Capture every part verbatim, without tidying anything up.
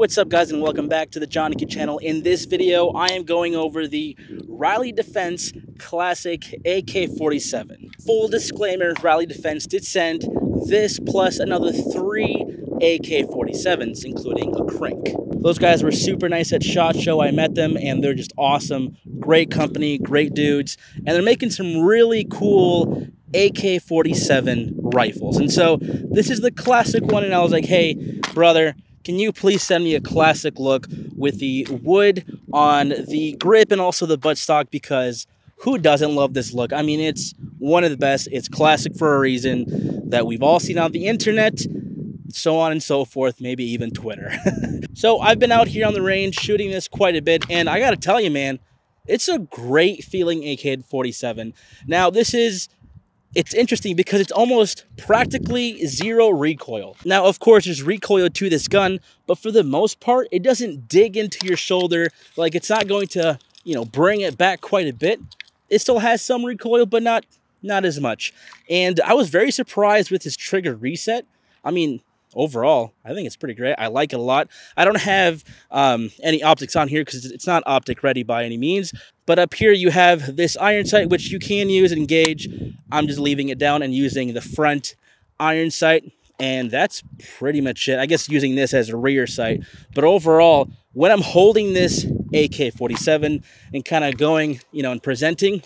What's up, guys, and welcome back to the Johnny Q channel. In this video, I am going over the Riley Defense Classic A K forty-seven. Full disclaimer, Riley Defense did send this plus another three A K forty-sevens, including a crank. Those guys were super nice at SHOT Show. I met them, and they're just awesome. Great company, great dudes, and they're making some really cool A K forty-seven rifles. And so this is the classic one, and I was like, hey, brother, can you please send me a classic look with the wood on the grip and also the buttstock, because who doesn't love this look? I mean, it's one of the best. It's classic for a reason that we've all seen on the internet, so on and so forth, maybe even Twitter. So I've been out here on the range shooting this quite a bit, and I gotta tell you, man, it's a great feeling A K forty-seven. Now this is, it's interesting because it's almost practically zero recoil. Now, of course, there's recoil to this gun, but for the most part, it doesn't dig into your shoulder. Like, it's not going to, you know, bring it back quite a bit. It still has some recoil, but not, not as much. And I was very surprised with this trigger reset. I mean, overall, I think it's pretty great. I like it a lot. I don't have um, any optics on here because it's not optic ready by any means. But up here you have this iron sight, which you can use and gauge. I'm just leaving it down and using the front iron sight. And that's pretty much it. I guess using this as a rear sight. But overall, when I'm holding this A K forty-seven and kind of going, you know, and presenting,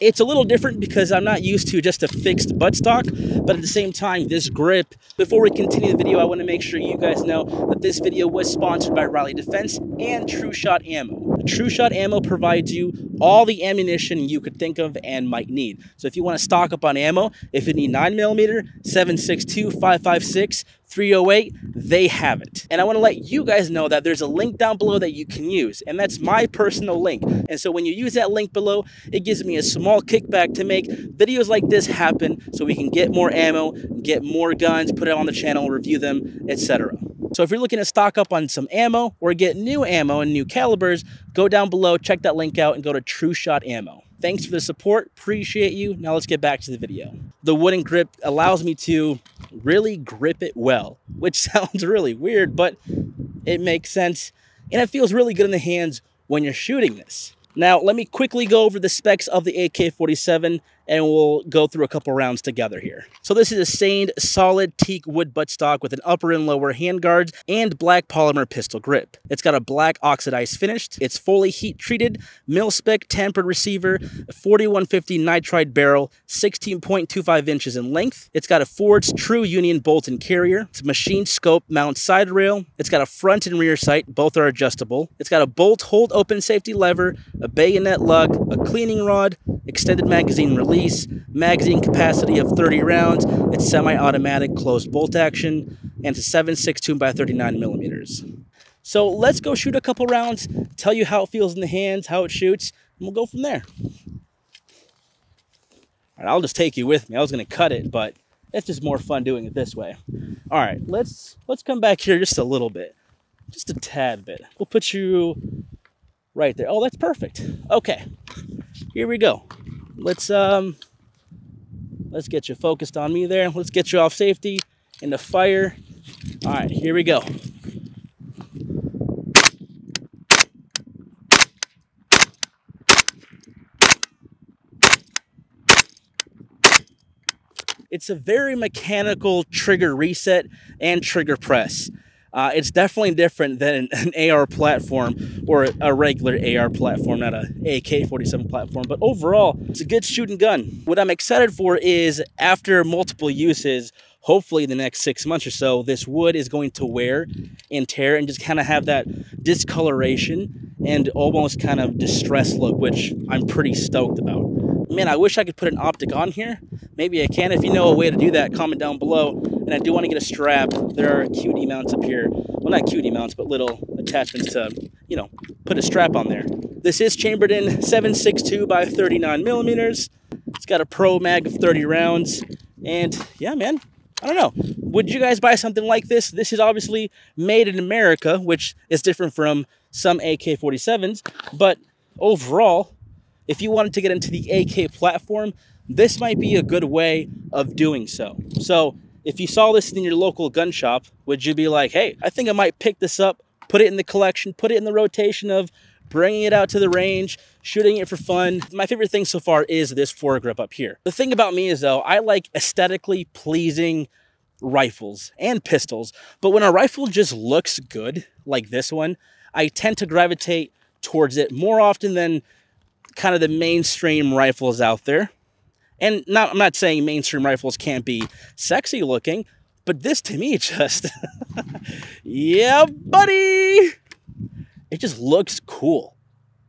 it's a little different because I'm not used to just a fixed buttstock, but at the same time, this grip. Before we continue the video, I want to make sure you guys know that this video was sponsored by Riley Defense and True Shot Ammo. True Shot Ammo provides you all the ammunition you could think of and might need. So if you want to stock up on ammo, if you need nine millimeter, seven six two, five five six, three oh eight, they have it. And I want to let you guys know that there's a link down below that you can use, and that's my personal link. And so when you use that link below, it gives me a small kickback to make videos like this happen, so we can get more ammo, get more guns, put it on the channel, review them, et cetera. So if you're looking to stock up on some ammo or get new ammo and new calibers, go down below, check that link out, and go to True Shot Ammo. Thanks for the support. Appreciate you. Now let's get back to the video. The wooden grip allows me to really grip it well, which sounds really weird, but it makes sense. And it feels really good in the hands when you're shooting this. Now, let me quickly go over the specs of the A K forty-seven, and we'll go through a couple rounds together here. So this is a stained solid teak wood buttstock with an upper and lower handguards and black polymer pistol grip. It's got a black oxidized finish. It's fully heat-treated, mil-spec tampered receiver, a forty-one fifty nitride barrel, sixteen point two five inches in length. It's got a Ford's True Union bolt and carrier. It's a machine scope mount side rail. It's got a front and rear sight. Both are adjustable. It's got a bolt hold open safety lever, a bayonet lug, a cleaning rod, extended magazine release, magazine capacity of thirty rounds, it's semi-automatic closed bolt action, and it's a seven six two by thirty-nine millimeters. So let's go shoot a couple rounds, tell you how it feels in the hands, how it shoots, and we'll go from there. All right, I'll just take you with me. I was going to cut it, but it's just more fun doing it this way. All right, let's, let's come back here just a little bit, just a tad bit. We'll put you right there. Oh, that's perfect. Okay. Here we go. Let's um, let's get you focused on me there. Let's get you off safety into fire. All right, here we go. It's a very mechanical trigger reset and trigger press. Uh, it's definitely different than an, an A R platform or a, a regular A R platform, not an A K forty-seven platform. But overall, it's a good shooting gun. What I'm excited for is after multiple uses, hopefully in the next six months or so, this wood is going to wear and tear and just kind of have that discoloration and almost kind of distressed look, which I'm pretty stoked about. Man, I wish I could put an optic on here. Maybe I can. If you know a way to do that, comment down below. And I do want to get a strap. There are Q D mounts up here. Well, not Q D mounts, but little attachments to, you know, put a strap on there. This is chambered in seven six two by thirty-nine millimeters. It's got a pro mag of thirty rounds. And yeah, man, I don't know. Would you guys buy something like this? This is obviously made in America, which is different from some A K forty-sevens. But overall, if you wanted to get into the A K platform, this might be a good way of doing so. So If you saw this in your local gun shop, would you be like, hey, I think I might pick this up, put it in the collection, put it in the rotation of bringing it out to the range, shooting it for fun? My favorite thing so far is this foregrip up here. The thing about me is, though, I like aesthetically pleasing rifles and pistols, but when a rifle just looks good, like this one, I tend to gravitate towards it more often than kind of the mainstream rifles out there. And not, I'm not saying mainstream rifles can't be sexy looking, but this to me just, yeah, buddy, it just looks cool.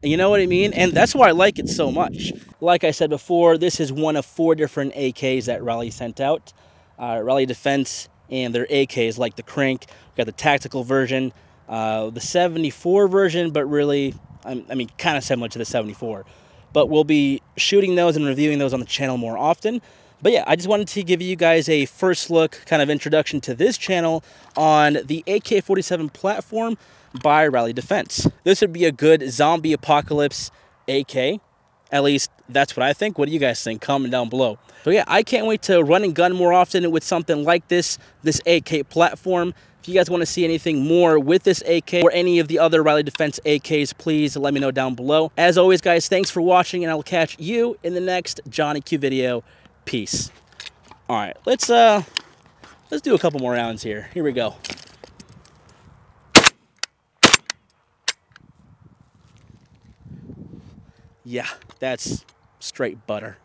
You know what I mean? And that's why I like it so much. Like I said before, this is one of four different A Ks that Riley sent out. Uh, Riley Defense and their A Ks, like the Crank. We've got the tactical version, uh, the seventy-four version, but really, I'm, I mean, kind of similar to the seventy-four. But we'll be shooting those and reviewing those on the channel more often. But yeah, I just wanted to give you guys a first look, kind of introduction to this channel on the A K forty-seven platform by Riley Defense. This would be a good zombie apocalypse A K. At least that's what I think. What do you guys think? Comment down below. So yeah, I can't wait to run and gun more often with something like this, this A K platform. If you guys want to see anything more with this A K or any of the other Riley Defense A Ks, please let me know down below. As always, guys, thanks for watching, and I'll catch you in the next Johnny Q video. Peace. All right, let's, uh, let's do a couple more rounds here. Here we go. Yeah, that's straight butter.